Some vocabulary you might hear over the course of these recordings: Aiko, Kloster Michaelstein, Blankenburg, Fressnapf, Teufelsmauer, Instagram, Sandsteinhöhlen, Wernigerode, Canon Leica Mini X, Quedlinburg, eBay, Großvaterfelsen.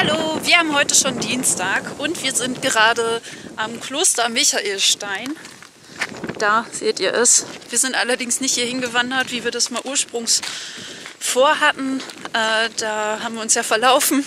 Hallo, wir haben heute schon Dienstag und wir sind gerade am Kloster Michaelstein. Da seht ihr es. Wir sind allerdings nicht hier hingewandert, wie wir das mal ursprünglich vorhatten. Da haben wir uns ja verlaufen.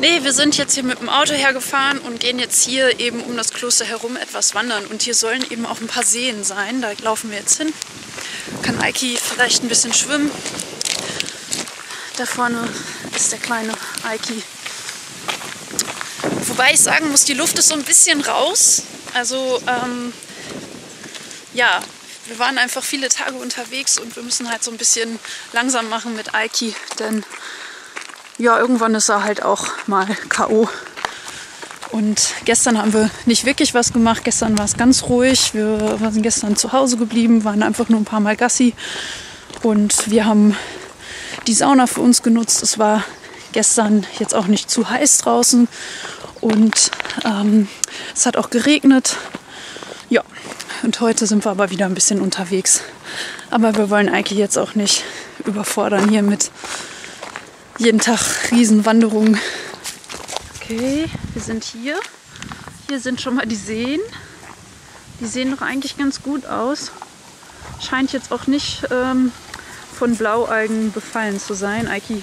Nee, wir sind jetzt hier mit dem Auto hergefahren und gehen jetzt hier eben um das Kloster herum etwas wandern. Und hier sollen eben auch ein paar Seen sein. Da laufen wir jetzt hin. Kann Aiki vielleicht ein bisschen schwimmen. Da vorne ist der kleine Aiki. Wobei ich sagen muss, die Luft ist so ein bisschen raus. Also, ja, wir waren einfach viele Tage unterwegs und wir müssen halt so ein bisschen langsam machen mit Aiki, denn ja, irgendwann ist er halt auch mal K.O. Und gestern haben wir nicht wirklich was gemacht. Gestern war es ganz ruhig. Wir waren gestern zu Hause geblieben, waren einfach nur ein paar Mal Gassi. Und wir haben die Sauna für uns genutzt. Es war gestern jetzt auch nicht zu heiß draußen. Und es hat auch geregnet. Ja, und heute sind wir aber wieder ein bisschen unterwegs. Aber wir wollen Eike jetzt auch nicht überfordern hier mit jeden Tag Riesenwanderungen. Okay, wir sind hier. Hier sind schon mal die Seen. Die sehen doch eigentlich ganz gut aus. Scheint jetzt auch nicht von Blaualgen befallen zu sein. Aiki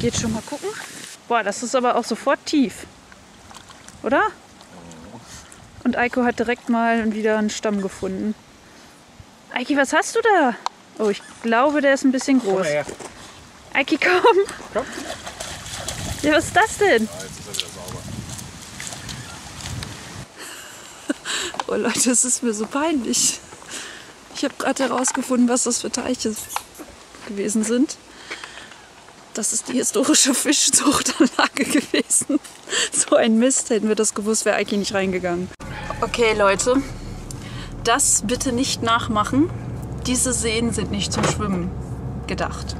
geht schon mal gucken. Boah, das ist aber auch sofort tief. Oder? Und Aiko hat direkt mal wieder einen Stamm gefunden. Aiki, was hast du da? Oh, ich glaube, der ist ein bisschen groß. Aiki, komm! Komm! Ja, was ist das denn? Ah, jetzt ist er wieder sauber. Oh Leute, das ist mir so peinlich. Ich habe gerade herausgefunden, was das für Teiche gewesen sind. Das ist die historische Fischzuchtanlage gewesen. So ein Mist, hätten wir das gewusst, wäre Aiki nicht reingegangen. Okay Leute, das bitte nicht nachmachen. Diese Seen sind nicht zum Schwimmen gedacht.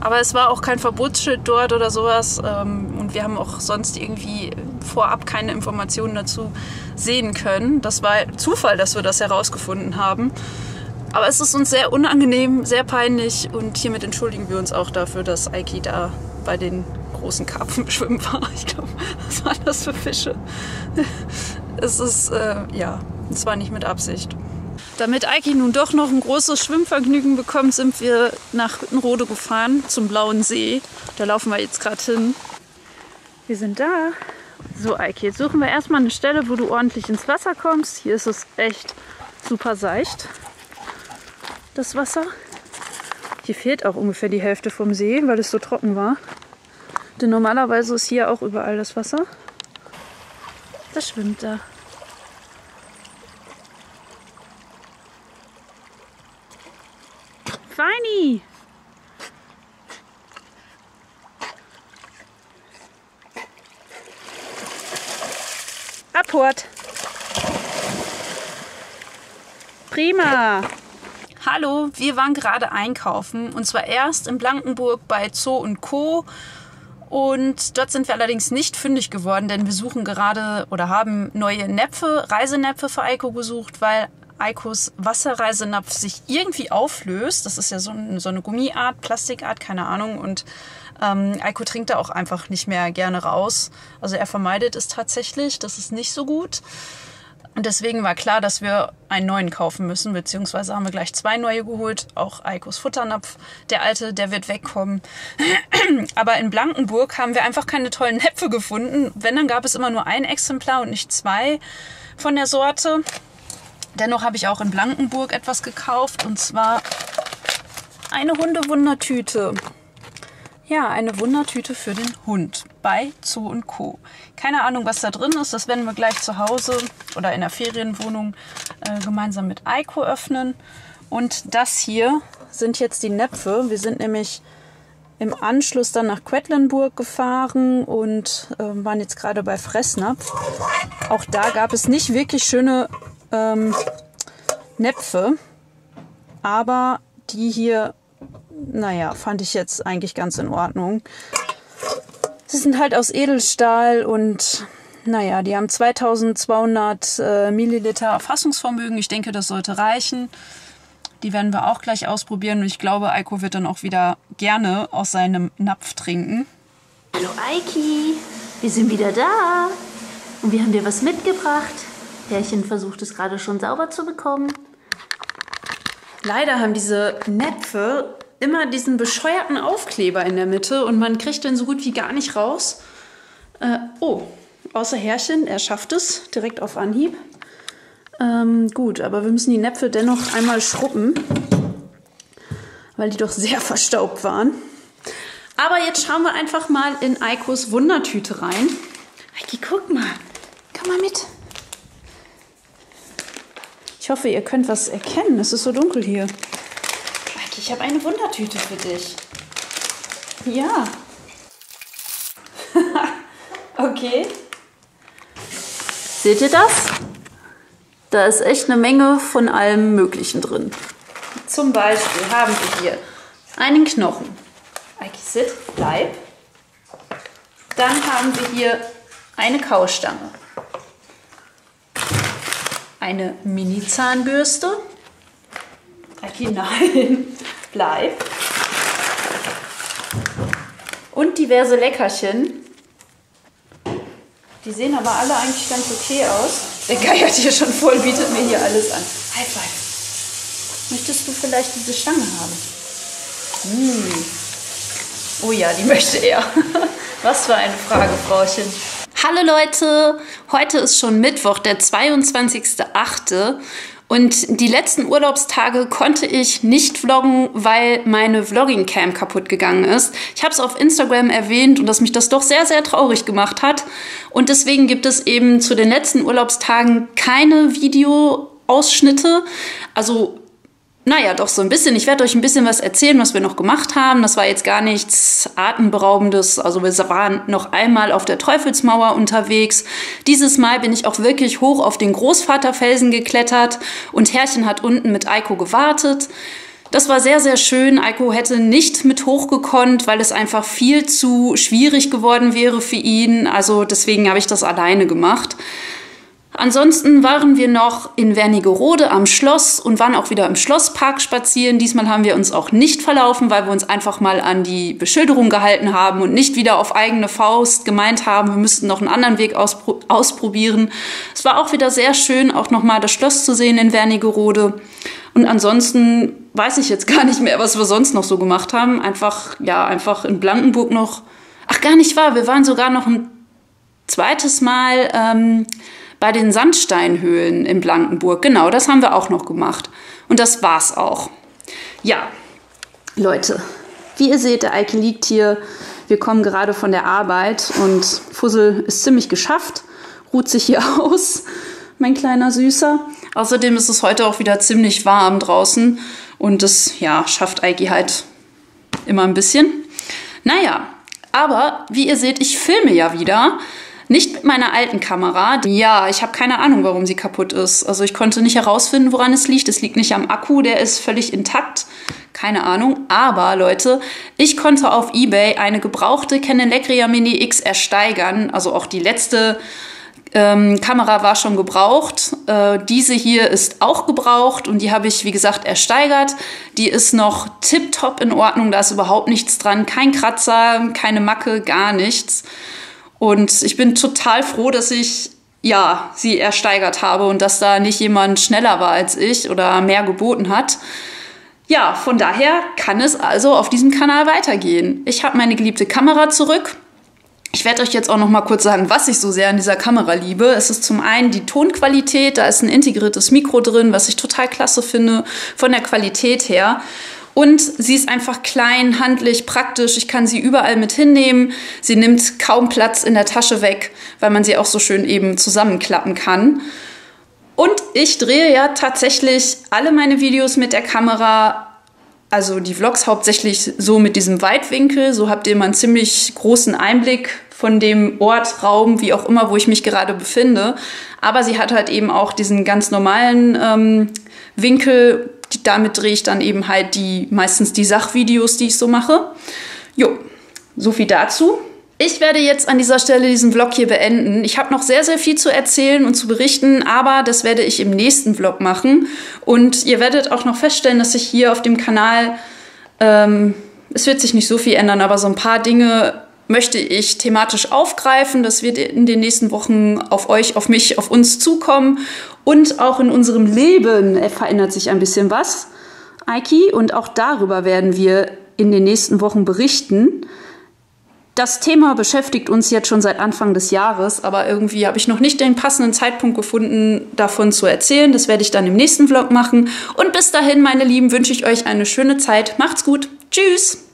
Aber es war auch kein Verbotsschild dort oder sowas und wir haben auch sonst irgendwie vorab keine Informationen dazu sehen können. Das war Zufall, dass wir das herausgefunden haben. Aber es ist uns sehr unangenehm, sehr peinlich und hiermit entschuldigen wir uns auch dafür, dass Aiki da bei den großen Karpfen schwimmen war. Ich glaube, was waren das für Fische? Es ist, ja, es war nicht mit Absicht. Damit Aiki nun doch noch ein großes Schwimmvergnügen bekommt, sind wir nach Hüttenrode gefahren, zum Blauen See. Da laufen wir jetzt gerade hin. Wir sind da. So Aiki, jetzt suchen wir erstmal eine Stelle, wo du ordentlich ins Wasser kommst. Hier ist es echt super seicht, das Wasser. Hier fehlt auch ungefähr die Hälfte vom See, weil es so trocken war. Denn normalerweise ist hier auch überall das Wasser. Das schwimmt da. Feini! Abhort! Prima! Hallo, wir waren gerade einkaufen und zwar erst in Blankenburg bei Zoo und Co. Und dort sind wir allerdings nicht fündig geworden, denn wir suchen gerade oder haben neue Näpfe, Reisenäpfe für Aiko gesucht, weil Aikos Wasserreisenapf sich irgendwie auflöst. Das ist ja so eine Gummiart, Plastikart, keine Ahnung. Und Aiko trinkt da auch einfach nicht mehr gerne raus. Also er vermeidet es tatsächlich. Das ist nicht so gut. Und deswegen war klar, dass wir einen neuen kaufen müssen. Beziehungsweise haben wir gleich zwei neue geholt. Auch Aikos Futternapf. Der alte, der wird wegkommen. Aber in Blankenburg haben wir einfach keine tollen Näpfe gefunden. Wenn, dann gab es immer nur ein Exemplar und nicht zwei von der Sorte. Dennoch habe ich auch in Blankenburg etwas gekauft und zwar eine Hundewundertüte. Ja, eine Wundertüte für den Hund bei Zoo und Co. Keine Ahnung, was da drin ist. Das werden wir gleich zu Hause oder in der Ferienwohnung gemeinsam mit Aiko öffnen. Und das hier sind jetzt die Näpfe. Wir sind nämlich im Anschluss dann nach Quedlinburg gefahren und waren jetzt gerade bei Fressnapf. Auch da gab es nicht wirklich schöne Näpfe, aber die hier, naja, fand ich jetzt eigentlich ganz in Ordnung. Sie sind halt aus Edelstahl und naja, die haben 2200 Milliliter Fassungsvermögen. Ich denke, das sollte reichen. Die werden wir auch gleich ausprobieren und ich glaube, Aiko wird dann auch wieder gerne aus seinem Napf trinken. Hallo Aiki, wir sind wieder da und wir haben dir was mitgebracht. Pärchen versucht es gerade schon sauber zu bekommen. Leider haben diese Näpfe immer diesen bescheuerten Aufkleber in der Mitte und man kriegt den so gut wie gar nicht raus. Oh, außer Herrchen, er schafft es direkt auf Anhieb. Gut, aber wir müssen die Näpfe dennoch einmal schrubben, weil die doch sehr verstaubt waren. Aber jetzt schauen wir einfach mal in Eikos Wundertüte rein. Eiki, guck mal. Komm mal mit. Ich hoffe, ihr könnt was erkennen. Es ist so dunkel hier. Eiki, ich habe eine Wundertüte für dich. Ja. Okay. Seht ihr das? Da ist echt eine Menge von allem Möglichen drin. Zum Beispiel haben wir hier einen Knochen. Aiki, sit, bleib. Dann haben wir hier eine Kaustange. Eine Mini-Zahnbürste. Aiki, nein, bleib. Und diverse Leckerchen. Die sehen aber alle eigentlich ganz okay aus. Der geiert hier schon voll, bietet mir hier alles an. High five. Möchtest du vielleicht diese Stange haben? Oh ja, die möchte er. Was für eine Frage, Frauchen. Hallo Leute, heute ist schon Mittwoch, der 22.08. und die letzten Urlaubstage konnte ich nicht vloggen, weil meine Vlogging-Cam kaputt gegangen ist. Ich habe es auf Instagram erwähnt und dass mich das doch sehr, sehr traurig gemacht hat. Und deswegen gibt es eben zu den letzten Urlaubstagen keine Videoausschnitte, also naja, doch so ein bisschen. Ich werde euch ein bisschen was erzählen, was wir noch gemacht haben. Das war jetzt gar nichts Atemberaubendes. Also wir waren noch einmal auf der Teufelsmauer unterwegs. Dieses Mal bin ich auch wirklich hoch auf den Großvaterfelsen geklettert und Herrchen hat unten mit Aiko gewartet. Das war sehr, sehr schön. Aiko hätte nicht mit hochgekonnt, weil es einfach viel zu schwierig geworden wäre für ihn. Also deswegen habe ich das alleine gemacht. Ansonsten waren wir noch in Wernigerode am Schloss und waren auch wieder im Schlosspark spazieren. Diesmal haben wir uns auch nicht verlaufen, weil wir uns einfach mal an die Beschilderung gehalten haben und nicht wieder auf eigene Faust gemeint haben, wir müssten noch einen anderen Weg ausprobieren. Es war auch wieder sehr schön, auch nochmal das Schloss zu sehen in Wernigerode. Und ansonsten weiß ich jetzt gar nicht mehr, was wir sonst noch so gemacht haben. Einfach in Blankenburg noch. Ach, gar nicht wahr, wir waren sogar noch ein zweites Mal bei den Sandsteinhöhlen in Blankenburg. Genau, das haben wir auch noch gemacht. Und das war's auch. Ja, Leute, wie ihr seht, der Eike liegt hier. Wir kommen gerade von der Arbeit und Fussel ist ziemlich geschafft, ruht sich hier aus, mein kleiner Süßer. Außerdem ist es heute auch wieder ziemlich warm draußen und das, ja, schafft Eike halt immer ein bisschen. Naja, aber wie ihr seht, ich filme ja wieder. Nicht mit meiner alten Kamera. Ja, ich habe keine Ahnung, warum sie kaputt ist. Also ich konnte nicht herausfinden, woran es liegt. Es liegt nicht am Akku, der ist völlig intakt. Keine Ahnung. Aber, Leute, ich konnte auf eBay eine gebrauchte Canon Leica Mini X ersteigern. Also auch die letzte Kamera war schon gebraucht. Diese hier ist auch gebraucht und die habe ich, wie gesagt, ersteigert. Die ist noch tipptopp in Ordnung. Da ist überhaupt nichts dran. Kein Kratzer, keine Macke, gar nichts. Und ich bin total froh, dass ich, ja, sie ersteigert habe und dass da nicht jemand schneller war als ich oder mehr geboten hat. Ja, von daher kann es also auf diesem Kanal weitergehen. Ich habe meine geliebte Kamera zurück. Ich werde euch jetzt auch noch mal kurz sagen, was ich so sehr an dieser Kamera liebe. Es ist zum einen die Tonqualität, da ist ein integriertes Mikro drin, was ich total klasse finde von der Qualität her. Und sie ist einfach klein, handlich, praktisch. Ich kann sie überall mit hinnehmen. Sie nimmt kaum Platz in der Tasche weg, weil man sie auch so schön eben zusammenklappen kann. Und ich drehe ja tatsächlich alle meine Videos mit der Kamera, also die Vlogs hauptsächlich so mit diesem Weitwinkel. So habt ihr mal einen ziemlich großen Einblick von dem Ort, Raum, wie auch immer, wo ich mich gerade befinde. Aber sie hat halt eben auch diesen ganz normalen Winkel. Damit drehe ich dann eben halt meistens die Sachvideos, die ich so mache. Jo, so viel dazu. Ich werde jetzt an dieser Stelle diesen Vlog hier beenden. Ich habe noch sehr, sehr viel zu erzählen und zu berichten, aber das werde ich im nächsten Vlog machen. Und ihr werdet auch noch feststellen, dass ich hier auf dem Kanal, es wird sich nicht so viel ändern, aber so ein paar Dinge möchte ich thematisch aufgreifen. Das wird in den nächsten Wochen auf euch, auf mich, auf uns zukommen. Und auch in unserem Leben verändert sich ein bisschen was, Aiki. Und auch darüber werden wir in den nächsten Wochen berichten. Das Thema beschäftigt uns jetzt schon seit Anfang des Jahres, aber irgendwie habe ich noch nicht den passenden Zeitpunkt gefunden, davon zu erzählen. Das werde ich dann im nächsten Vlog machen. Und bis dahin, meine Lieben, wünsche ich euch eine schöne Zeit. Macht's gut. Tschüss!